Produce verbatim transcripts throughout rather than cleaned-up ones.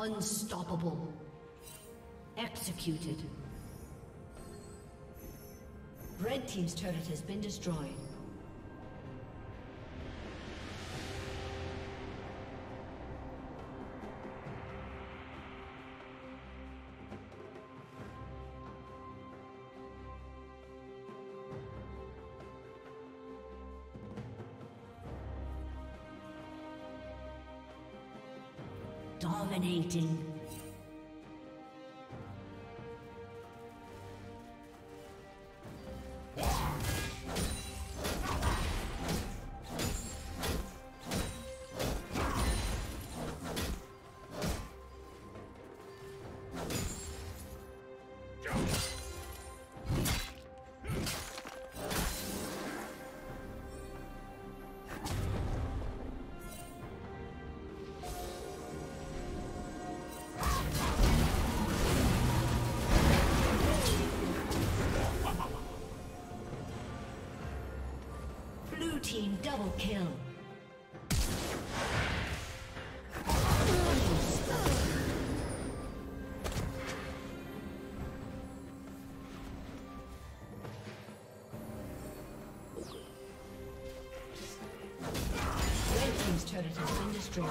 Unstoppable. Executed. Red Team's turret has been destroyed. Dominating. Team double kill. destroyed.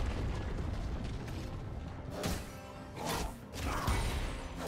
Oh!